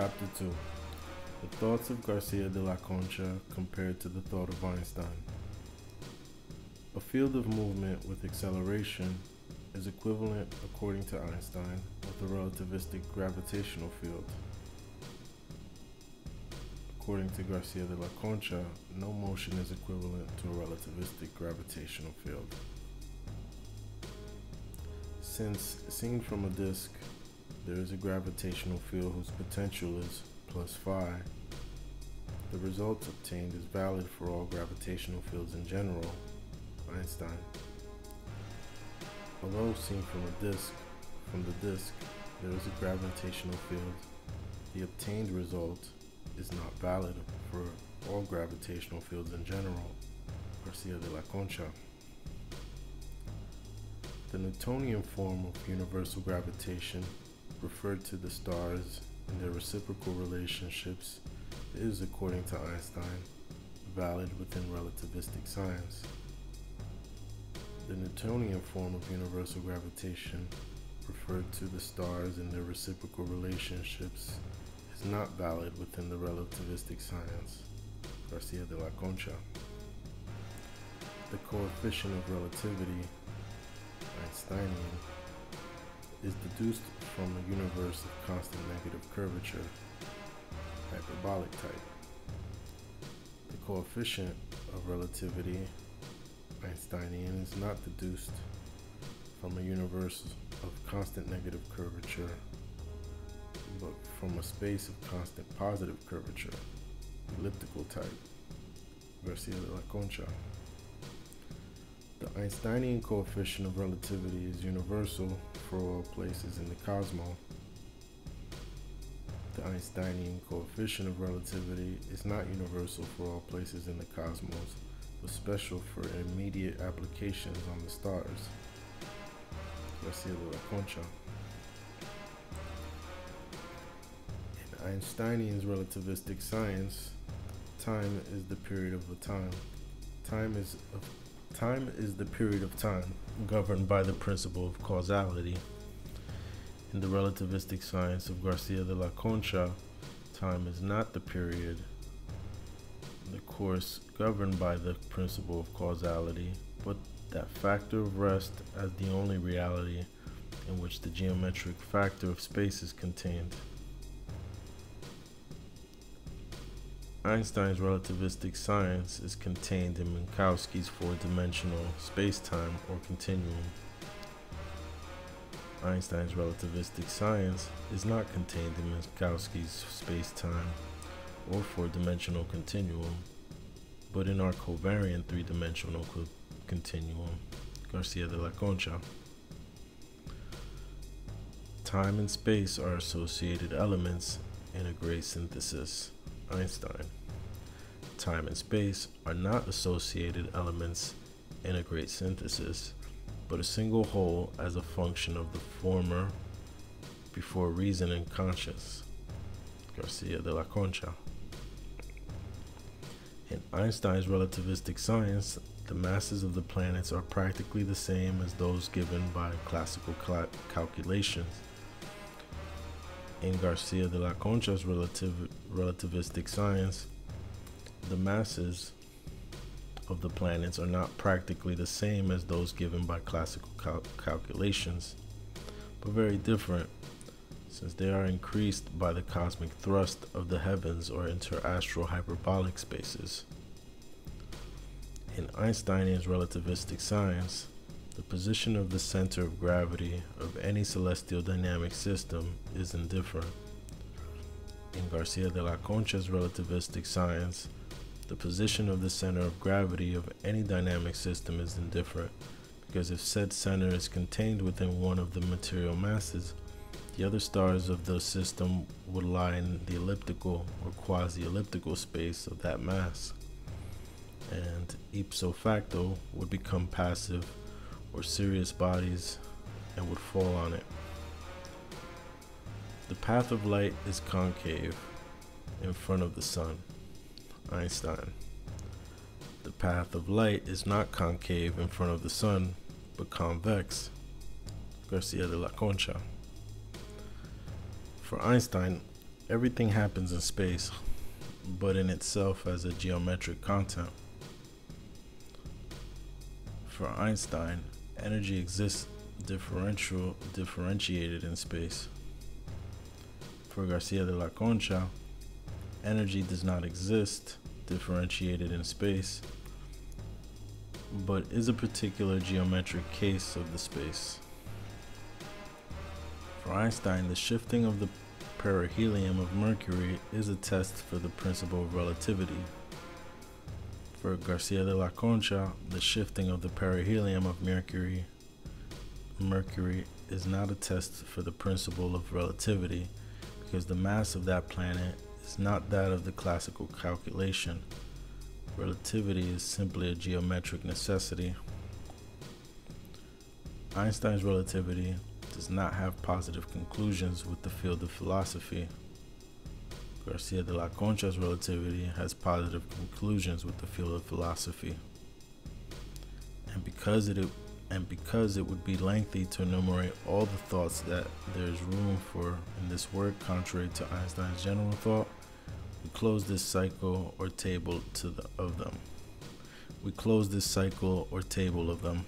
Chapter 2. The thoughts of Garcia de la Concha compared to the thought of Einstein. A field of movement with acceleration is equivalent, according to Einstein, with the relativistic gravitational field. According to Garcia de la Concha, no motion is equivalent to a relativistic gravitational field. Since, seen from a disk, there is a gravitational field whose potential is plus phi, the result obtained is valid for all gravitational fields in general, Einstein. Although seen from the disk, there is a gravitational field, the obtained result is not valid for all gravitational fields in general, Garcia de la Concha. The Newtonian form of universal gravitation, referred to the stars and their reciprocal relationships, is, according to Einstein, valid within relativistic science. The Newtonian form of universal gravitation, referred to the stars and their reciprocal relationships, is not valid within the relativistic science, Garcia de la Concha. The coefficient of relativity, Einsteinian, is deduced from a universe of constant negative curvature, hyperbolic type. The coefficient of relativity, Einsteinian, is not deduced from a universe of constant negative curvature, but from a space of constant positive curvature, elliptical type, Garcia de la Concha. The Einsteinian coefficient of relativity is universal for all places in the cosmos. The Einsteinian coefficient of relativity is not universal for all places in the cosmos, was special for immediate applications on the stars, Garcia de la Concha. In Einstein's relativistic science, time is the period of a time. Time is the period of time governed by the principle of causality. In the relativistic science of Garcia de la Concha, time is not the period, the course governed by the principle of causality, but that factor of rest as the only reality in which the geometric factor of space is contained. Einstein's relativistic science is contained in Minkowski's four-dimensional spacetime or continuum. Einstein's relativistic science is not contained in Minkowski's spacetime or four-dimensional continuum, but in our covariant three-dimensional continuum, Garcia de la Concha. Time and space are associated elements in a great synthesis, Einstein. Time and space are not associated elements in a great synthesis, but a single whole as a function of the former before reason and conscience, Garcia de la Concha. In Einstein's relativistic science, the masses of the planets are practically the same as those given by classical calculations. In Garcia de la Concha's relativistic science, the masses of the planets are not practically the same as those given by classical calculations, but very different, since they are increased by the cosmic thrust of the heavens or interastral hyperbolic spaces. In Einstein's relativistic science, the position of the center of gravity of any celestial dynamic system is indifferent. In Garcia de la Concha's relativistic science, the position of the center of gravity of any dynamic system is indifferent, because if said center is contained within one of the material masses, the other stars of the system would lie in the elliptical or quasi-elliptical space of that mass, and ipso facto would become passive or serious bodies and would fall on it. The path of light is concave in front of the sun, Einstein. The path of light is not concave in front of the sun, but convex, Garcia de la Concha. For Einstein, Everything happens in space, but in itself as a geometric content. For Einstein, energy exists differentiated in space. For Garcia de la Concha, energy does not exist differentiated in space, but is a particular geometric case of the space. For Einstein, the shifting of the perihelion of Mercury is a test for the principle of relativity. For Garcia de la Concha, the shifting of the perihelion of Mercury is not a test for the principle of relativity, because the mass of that planet is not that of the classical calculation. Relativity is simply a geometric necessity. Einstein's relativity does not have positive conclusions with the field of philosophy. Garcia de la Concha's relativity has positive conclusions with the field of philosophy. And because it would be lengthy to enumerate all the thoughts that there's room for in this work, contrary to Einstein's general thought, we close this cycle or table of them.